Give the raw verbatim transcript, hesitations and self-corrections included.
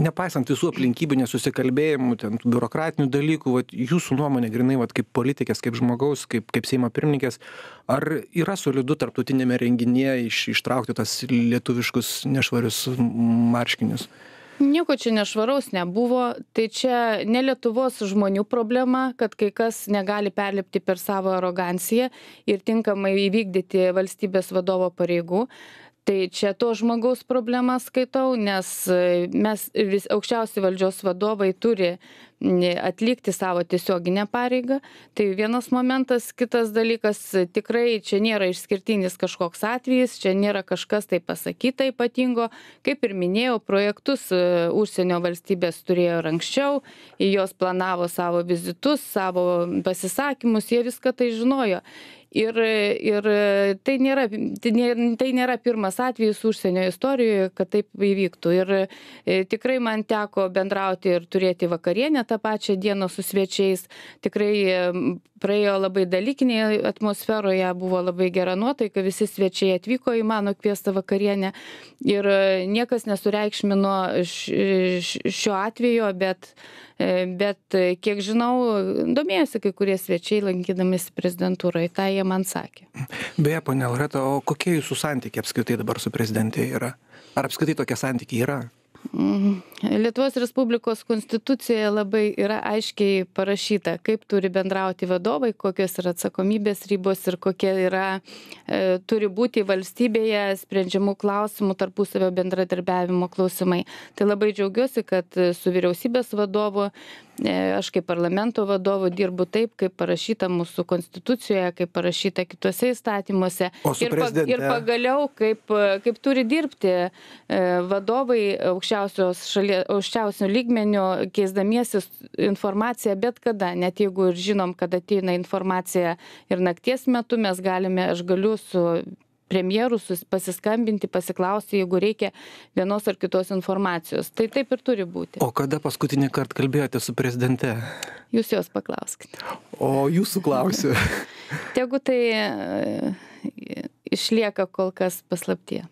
nepaisant visų aplinkybių, nesusikalbėjimų, ten, biurokratinių dalykų, vat, jūsų nuomonė grinai, vat, kaip politikės, kaip žmogaus, kaip, kaip Seimo pirmininkės, ar yra solidu tarptautinėme renginyje iš, ištraukti tas lietuviškus nešvarius marškinius? Nieko čia nešvaraus nebuvo, tai čia ne Lietuvos žmonių problema, kad kai kas negali perlipti per savo aroganciją ir tinkamai įvykdyti valstybės vadovo pareigų. Tai čia to žmogaus problemą skaitau, nes mes vis aukščiausi valdžios vadovai turi atlikti savo tiesioginę pareigą. Tai vienas momentas, kitas dalykas, tikrai čia nėra išskirtinis kažkoks atvejis, čia nėra kažkas tai pasakyta ypatingo. Kaip ir minėjau, projektus užsienio valstybės turėjo ir anksčiau, jos planavo savo vizitus, savo pasisakymus, jie viską tai žinojo. Ir, ir tai, nėra, tai nėra pirmas atvejis užsienio istorijoje, kad taip įvyktų. Ir tikrai man teko bendrauti ir turėti vakarienę tą pačią dieną su svečiais. Tikrai praėjo labai dalykinėje atmosferoje, buvo labai gera nuotaika, visi svečiai atvyko į mano kviestą vakarienę. Ir niekas nesureikšmino šio atvejo, bet, bet kiek žinau, domėjosi kai kurie svečiai lankydamėsi prezidentūroje. Tai jie man sakė. Beje, ponia Loreta, o kokie jūsų santykiai apskritai dabar su prezidentė yra? Ar apskritai tokie santykiai yra? Lietuvos Respublikos konstitucijoje labai yra aiškiai parašyta, kaip turi bendrauti vadovai, kokios yra atsakomybės ribos ir kokie yra, e, turi būti valstybėje sprendžiamų klausimų, tarpusavio bendradarbiavimo klausimai. Tai labai džiaugiuosi, kad su vyriausybės vadovu, e, aš kaip parlamento vadovu dirbu taip, kaip parašyta mūsų konstitucijoje, kaip parašyta kituose įstatymuose. Ir, pag, ir pagaliau, kaip, kaip turi dirbti e, vadovai aukščiausios aukščiausių lygmenių, keisdamiesi informaciją bet kada, net jeigu ir žinom, kad ateina informacija ir nakties metu, mes galime, aš galiu su premjeru pasiskambinti, pasiklausti, jeigu reikia vienos ar kitos informacijos. Tai taip ir turi būti. O kada paskutinį kartą kalbėjote su prezidente? Jūs jos paklauskite. O jūsų klausiu. Tegu tai išlieka kol kas paslaptyje.